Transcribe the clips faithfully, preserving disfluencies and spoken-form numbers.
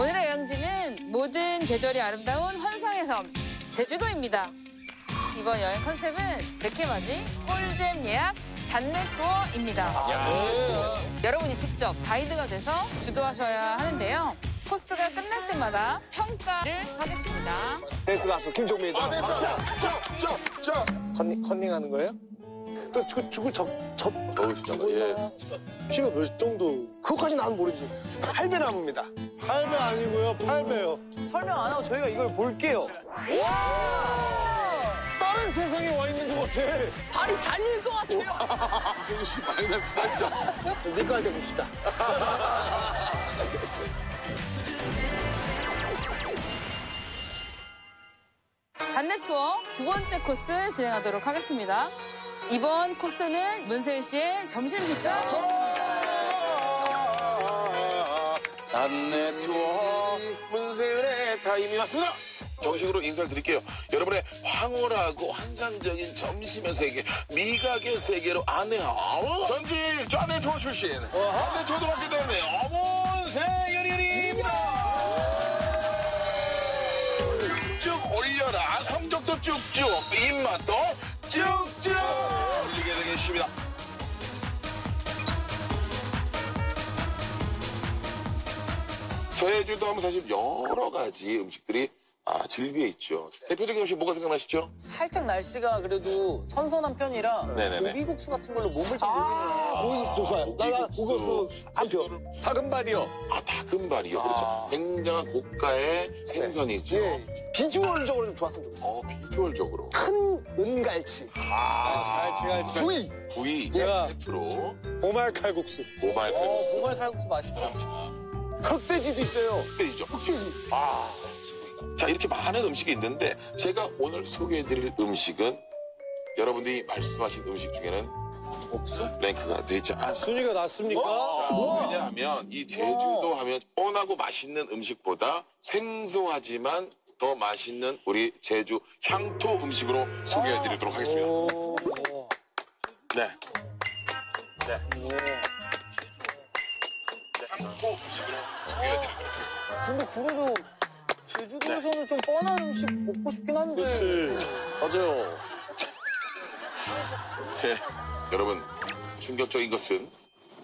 오늘의 여행지는 모든 계절이 아름다운 환상의 섬, 제주도입니다. 이번 여행 컨셉은 백해맞이 꿀잼 예약 단내 투어입니다. 야. 여러분이 직접 가이드가 돼서 주도하셔야 하는데요. 코스가 끝날 때마다 평가를 하겠습니다. 댄스 가수 김종민. 아, 댄스 가수. 쩍, 쩍, 컨닝, 컨닝하는 거예요? 그 죽을 접, 접, 넣으시죠. 예. 키가 몇 정도? 그것까지 나는 모르지. 팔 배 남습니다. 팔 배 아니고요, 팔 배요. 설명 안 하고 저희가 이걸 볼게요. 와! 다른 세상에 와 있는 것 같아. 발이 잘릴 것 같아요. 조금씩 마이너스 팔 점. 좀 니꺼 할 때 봅시다. 단내 투어 두 번째 코스 진행하도록 하겠습니다. 이번 코스는 문세윤 씨의 점심 식사. 단내 투어 문세윤의 타임이 왔습니다. 정식으로 인사를 드릴게요. 여러분의 황홀하고 환상적인 점심의 세계, 미각의 세계로 안내하오. 전직 단내 투어 출신, 단내 투어도 맡게 되었네요. 문세윤입니다. 쭉 올려라. 성적도 쭉쭉, 입맛도 쭉쭉 올리게 되겠습니다. 제주도 하면 사실 여러 가지 음식들이 아, 즐비해 있죠. 대표적인 음식 뭐가 생각나시죠? 살짝 날씨가 그래도 선선한 편이라 네네네. 고기국수 같은 걸로 몸을 좀 아, 고기국수 좋아요. 나 고기국수 한 표. 다금발이요. 아, 다금발이요. 아. 그렇죠. 굉장한 고가의 네. 생선이죠. 네. 비주얼적으로 좀 좋았으면 좋겠어요. 어, 비주얼적으로. 큰 은갈치. 아, 갈치, 갈치. 구이. 구이. 제가 세트로. 오말칼국수. 오말칼국수. 어, 오말칼국수 맛있죠. 흑돼지도 있어요. 흑돼지죠. 흑돼지. 아. 자, 이렇게 많은 음식이 있는데 제가 오늘 소개해드릴 음식은 여러분들이 말씀하신 음식 중에는 없어? 랭크가 되지 않습니다. 순위가 낮습니까? 자, 왜냐하면 이 제주도 하면 뻔하고 맛있는 음식보다 생소하지만 더 맛있는 우리 제주 향토 음식으로 소개해드리도록 하겠습니다. 네. 네. 향토 음식으로 소개해드리도록 하겠습니다. 근데 그래도 제주도에서는 네. 좀 뻔한 음식 먹고 싶긴 한데. 그치. 맞아요. 네. 여러분, 충격적인 것은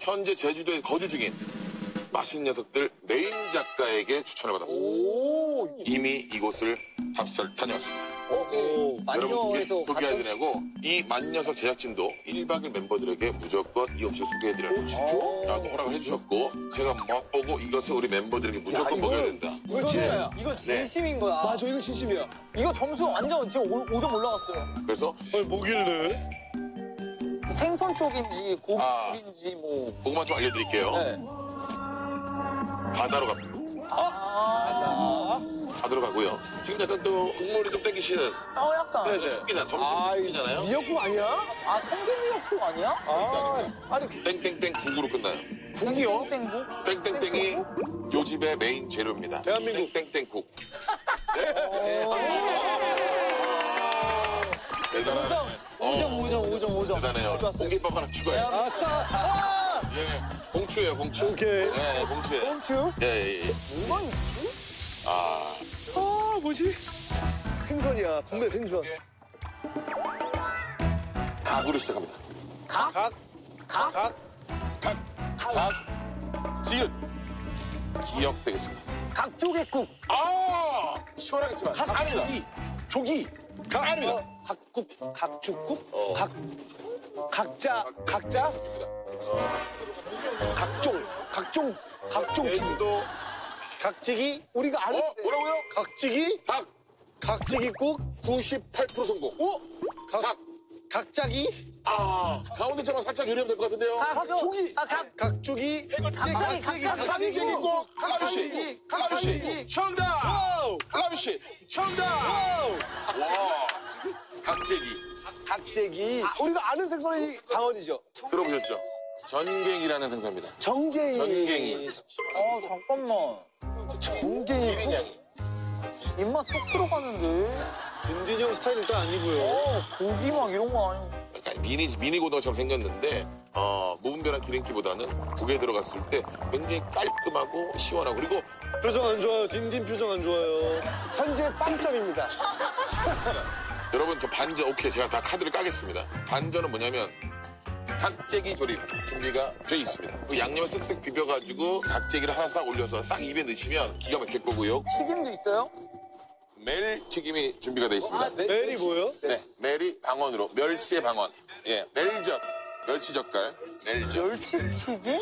현재 제주도에 거주 중인 맛있는 녀석들 메인 작가에게 추천을 받았습니다. 이미 이곳을 답사를 다녀왔습니다. 어, 여러분께 소개해드리고 이 만녀석 제작진도 일 박 이 일 멤버들에게 무조건 이 음식을 소개해드리라고 진짜? 허락을 해주셨고 제가 맛보고 이것을 우리 멤버들에게 무조건 야, 먹여야 된다. 이거 진짜야. 이거 진심인 네. 거야. 맞아, 이거 진심이야. 이거 점수 완전 지금 오 점 올라갔어요. 그래서 아니, 뭐길래? 생선 쪽인지 고기인지 아, 뭐. 그것만 좀 알려드릴게요. 네. 바다로 갑니다. 아, 바다. 바다로 가고요. 지금 약간 또 국물이 좀 땡기시는. 어, 약간. 네네. 속기잖아. 점심 속기잖아요. 미역국 아니야? 아, 성게 미역국 아니야? 아, 아니. 땡땡땡 국으로 끝나요. 국이요? 땡땡국? 땡땡땡이 요 집의 메인 재료입니다. 대한민국 땡땡국. 대단하네. 오 점, 오 점, 오 점, 오 점. 대단해요. 공깃밥 하나 추가해. 아싸! 예, 봉추예요, 봉추. 오케이. 예, 봉추예요. 봉추? 예, 예, 예. 뭐가 있지? 아. 아, 뭐지? 생선이야, 동네 생선. 예. 각으로 시작합니다. 각? 각? 각? 각? 각? 각? 각. 지읒. 기억 되겠습니다. 각조개국. 아! 시원하겠지만. 각 아닙니다. 조기. 각 아닙니다. 각국. 각주국? 어. 각. 각자. 각자? 각종, 각종, 각종. 제주도 각지기. 우리가 아는. 어, 뭐라고요? 각지기. 각. 각지기국 구십팔 퍼센트 성공. 오. 각. 각. 각자기. 아. 가운데 점만 살짝 유리하면 될 것 같은데요. 각조기. 아, 각. 각조기. 각자기. 각지기국. 각지기. 각지기. 정답. 라비 씨. 정답. 와. 각재기. 각재기. 우리가 아는 생선이 강원이죠. 들어보셨죠? 전갱이라는 생선입니다. 전갱이. 전갱이. 아, 잠깐만. 전갱이. 입맛 쏙 들어가는데. 딘딘 형 스타일 일단 아니고요. 어, 고기 막 이런 거 아니고. 미니, 미니 고등어처럼 생겼는데 어, 무분별한 기름기보다는 국에 들어갔을 때 굉장히 깔끔하고 시원하고 그리고 표정 안 좋아요. 딘딘 표정 안 좋아요. 현재 빵점입니다. 여러분 저 반전 오케이 제가 다 카드를 까겠습니다. 반전은 뭐냐면 각자기 조림 준비가 되어 있습니다. 그 양념을 쓱쓱 비벼가지고 각자기를 하나 싹 올려서 싹 입에 넣으시면 기가 막힐 거고요. 튀김도 있어요? 멜 튀김이 준비가 되어 있습니다. 아, 멜, 멜이 뭐예요? 네, 멜이 방언으로 멸치의 방언. 예, 멜젓, 멸치 젓갈, 멜젓. 멸치 튀김?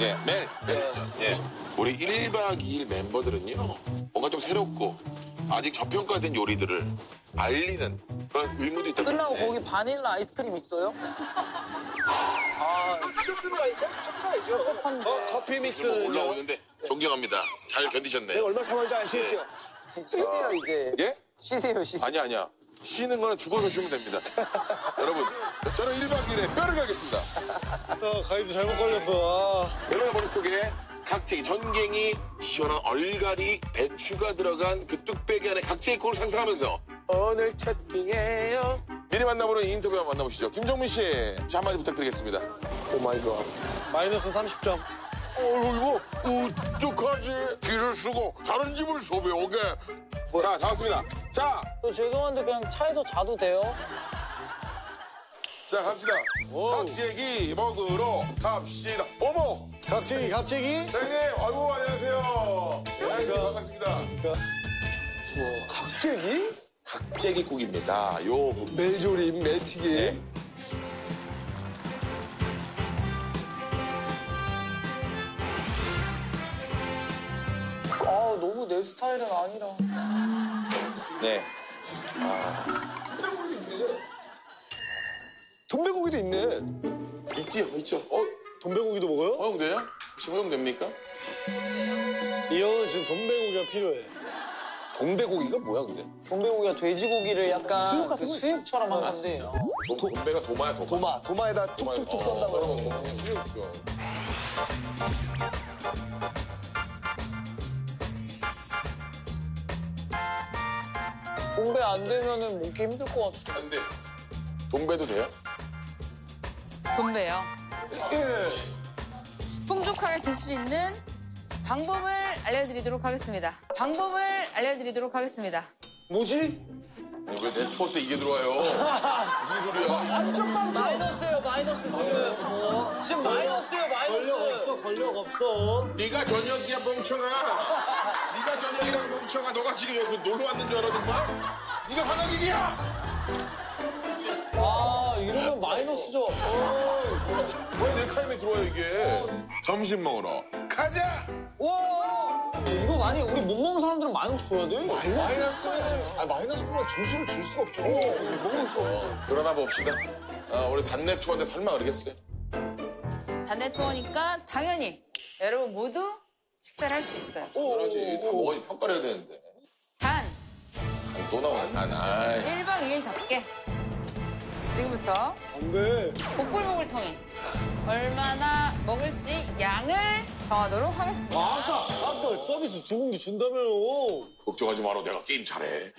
예, 멜, 멜. 예. 우리 일 박 이 일 멤버들은요, 뭔가 좀 새롭고 아직 저평가된 요리들을 알리는 그런 의무도 있다. 끝나고 거기 바닐라 아이스크림 있어요? 아, 쇼트가 있죠? 쇼트가 있죠? 커피 믹스 올라오는데 존경합니다. 잘 견디셨네. 내가 얼마나 참았는지 아시겠죠? 쉬세요 이제. 예? 쉬세요 쉬세요. 아니야 아니야. 쉬는 거는 죽어서 쉬면 됩니다. 여러분 저는 일 박 이 일에 뼈를 가겠습니다. 아, 가이드 잘못 걸렸어. 아. 여러분 머릿속에 각자기 전갱이, 시원한 얼갈이, 배추가 들어간 그 뚝배기 안에 각자기 꼴을 상상하면서 오늘 채팅해요. 미리 만나보는 인터뷰 한번 만나보시죠. 김종민 씨, 저 한마디 부탁드리겠습니다. 오 마이 갓. 마이너스 삼십 점. 어이구, 어떡하지? 길을 쓰고 다른 집을 소비하게. 뭐, 자, 다 왔습니다. 자. 저 죄송한데 그냥 차에서 자도 돼요? 자, 갑시다. 오우. 각자기 먹으러 갑시다. 어머! 갑자기, 갑자기? 사장님, 아이고, 안녕하세요. 사장님, 반갑습니다. 우와, 각자기? 각자기 국입니다. 요 멜조림, 멜튀김. 네. 아, 너무 내 스타일은 아니라. 네. 아. 돈배고기도 있네. 돈배고기도 있네. 있지요, 있죠. 어, 돈배고기도 먹어요? 허용돼요? 혹시 허용됩니까? 이어 지금 돈배고기가 필요해. 동배고기가 뭐야 근데? 동배고기가 돼지고기를 약간 수육 같은 그 수육처럼 하는 건데. 동배가 도마야 도마. 도마. 도마에다 툭툭툭 쏜다고 그러는 거. 수육이죠. 동배 안 되면은 먹기 힘들 것 같은데. 아, 근데 동배도 돼요? 동배요. 예. 풍족하게 드실 수 있는 방법을 알려드리도록 하겠습니다. 방법을 알려드리도록 하겠습니다. 뭐지? 왜 내 투어 때 이게 들어와요? 무슨 소리야? 안쪽 방쪽! 마이너스예요, 마이너스 지금. 어, 지금 마이너스예요, 마이너스. 권력 없어, 권력 없어. 네가 전역이야, 멍청아. 네가 전역이랑 멍청아. 너가 지금 여기 놀러 왔는 줄 알아, 정말? 네가 화나기기야! 아, 이러면 마이너스죠. 왜 내 타임에 들어와요, 이게? 어. 점심 먹으러 가자! 와! 이거 많이 우리 못 먹는 사람들은 마이너스 줘야 돼? 마이너스? 아, 마이너스 보면 점수를 줄 수가 없죠. 너무 없어. 그러나 봅시다. 아, 우리 단내 투어인데 설마 그러겠어요? 단내 투어니까 당연히 여러분 모두 식사를 할 수 있어요. 오, 그러지. 다 먹어야 평가를 해야 되는데. 단! 아, 또 나오네, 단. 아이. 일 박 이 일답게. 지금부터 안 돼. 복불복을 통해 얼마나 먹을지 양을 정하도록 하겠습니다. 아, 아까, 아까 서비스 두 공기 준다며요. 걱정하지 마라, 내가 게임 잘해.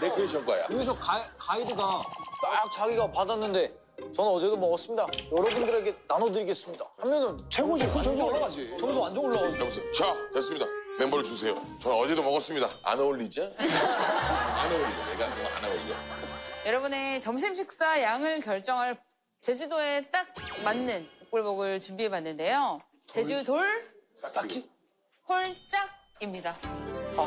내 크리션 거야. 여기서 가, 가이드가 딱 자기가 받았는데 저는 어제도 먹었습니다. 여러분들에게 나눠드리겠습니다. 하면은 최고지. 그 점수 올라가지. 점수 완전 올라가지. 자, 됐습니다. 멤버를 주세요. 저는 어제도 먹었습니다. 안 어울리죠? 안 어울리죠. 내가 뭐 안 어울려. 여러분의 점심 식사 양을 결정할 제주도에 딱 맞는 복불복을 준비해봤는데요. 제주 돌, 싹기 홀짝입니다. 아,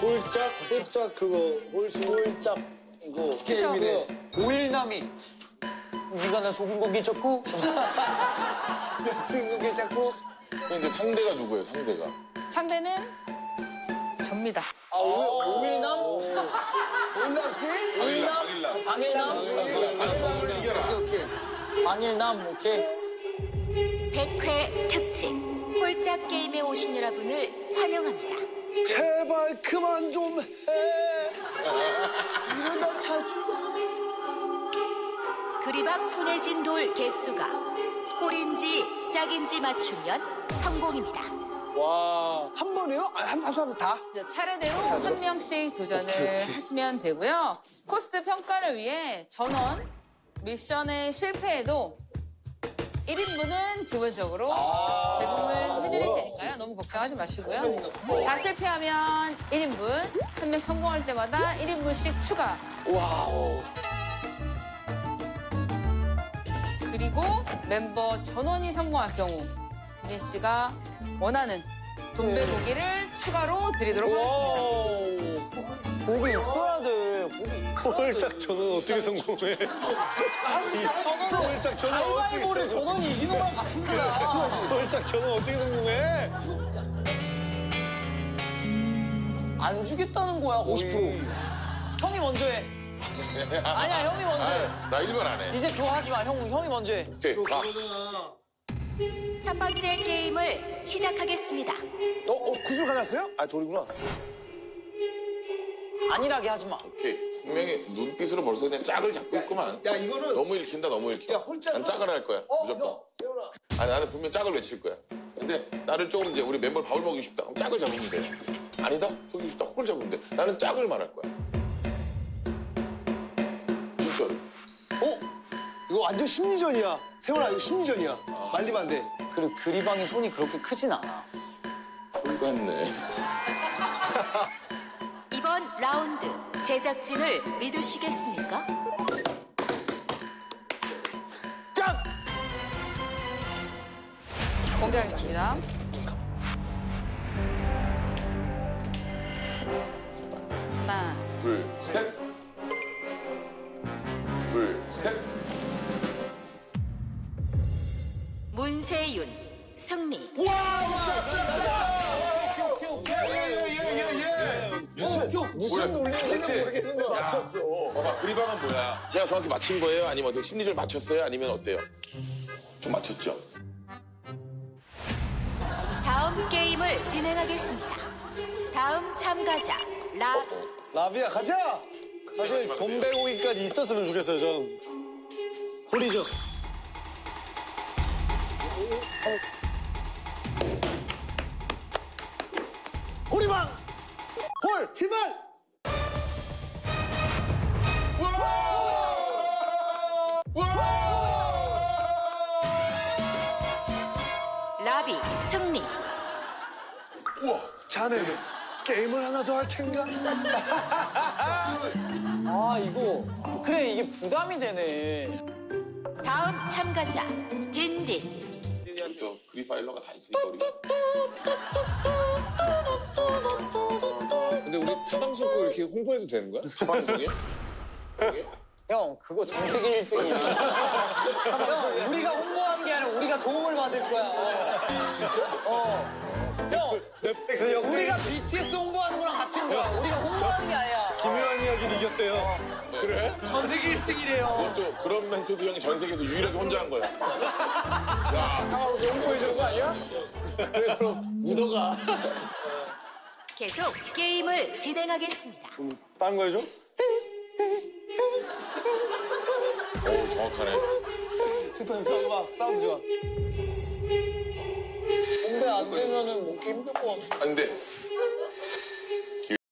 홀짝, 홀짝 그거, 홀수 홀짝 이거 게임이네. 오일남이. 네가 나 속은 건 괜찮고, 나 쓴 건 괜찮고. 근데 상대가 누구예요, 상대가? 상대는 접니다. 아, 오일남? 오일남 씨? 오일남? 방일남? 방일남을 이겨라. 오케이, 오케이. 방일남, 오케이. 백 회 특징, 홀짝 게임에 오신 여러분을 환영합니다. 제발 그만 좀 해. 이러다 다 죽어. 그리박 손에 쥔 돌 개수가 홀인지 짝인지 맞추면 성공입니다. 와, 한 번에요? 한, 한 사람 다? 차례대로 한 명씩 도전을 오케이, 오케이. 하시면 되고요. 코스 평가를 위해 전원 미션에 실패해도 일 인분은 기본적으로 아 제공을 해드릴 테니까요. 너무 걱정하지 마시고요. 다 실패하면 일 인분, 한 명 성공할 때마다 일 인분씩 추가. 와우. 그리고 멤버 전원이 성공할 경우 딘딘 씨가 원하는 돈베 고기를 추가로 드리도록 하겠습니다. 고기 있어야 돼. 홀짝 전원 어떻게 성공해? 홀짝 전원. 가위바위보를 전원이 이기는 거 같은 거야. 홀짝 전원 어떻게 성공해? 안 주겠다는 거야, 오십 퍼센트. 형이 먼저 해. 아니야, 형이 먼저 해. 나 일 번 안 해. 이제 그거 하지 마, 형. 형이 먼저 해. 오케이, 가. 첫 번째 게임을 시작하겠습니다. 어? 어? 그 줄 가졌어요? 아, 돌이구나. 안일하게 하지 마. 오케이. 분명히 눈빛으로 벌써 그냥 짝을 잡고 야, 있구만. 야, 이거는. 너무 읽힌다, 너무 읽혀. 야, 홀짝. 난 짝을 할 거야. 어, 무조건. 형, 세훈아. 아니, 나는 분명 짝을 외칠 거야. 근데 나를 조금 이제 우리 멤버 밥을 먹이고 싶다. 그럼 짝을 잡으면 돼. 아니다? 속이고 싶다. 홀을 잡으면 돼. 나는 짝을 말할 거야. 진짜로. 어? 이거 완전 심리전이야. 세훈아, 이거 심리전이야. 아. 말리면 안 돼. 그리고 그리방이 손이 그렇게 크진 않아. 홀같네. 이번 라운드 제작진을 믿으시겠습니까? 짝! 공개하겠습니다. 하나, 둘, 셋. 둘, 셋. 문세윤, 승리. 와! 짝, 짝, 짝! 오케이, 오케이, 오케이. 무슨 논리인지 모르겠는데 맞췄어. 봐봐, 그리방은 뭐야? 제가 정확히 맞힌 거예요? 아니면 심리적으로 맞췄어요? 아니면 어때요? 좀 맞췄죠? 다음 게임을 진행하겠습니다. 다음 참가자, 라... 어? 라비야, 가자! 사실 돈배고기까지 있었으면 좋겠어요, 전. 홀이죠. 홀이방! 홀! 제발! 라비 승리. 우와! 자네 게임을 하나 더 할 텐가? 아 이거 그래 이게 부담이 되네. 다음 참가자 딘딘. 저 그리 파일러가 다 있으니까 우리가. 근데 우리 타방송 거 이렇게 홍보해도 되는 거야? 타방송이요? 형 그거 전 세계 일 등이야. 형 우리가 홍보하는 게 아니라 우리가 도움을 받을 거야. 진짜? 어. 형 우리가 비티에스 홍보하는 거랑 같은 거야. 야, 우리가 홍보하는 게 아니야. 김효환이 형이 이겼대요. 어. 네. 그래? 전 세계 일 등이래요. 그것도 그런 멘트도 형이 전 세계에서 유일하게 혼자 한 거야. 야, 타방송 홍보해준 거 아니야? 그래 그럼 묻어가. 계속 게임을 진행하겠습니다. 그럼 다른 거 해줘? 오, 정확하네. 좋다, 좋다. 엄마, 사운드 좋아. 공배 안 되면은 먹기 힘들 것 같아. 안 돼.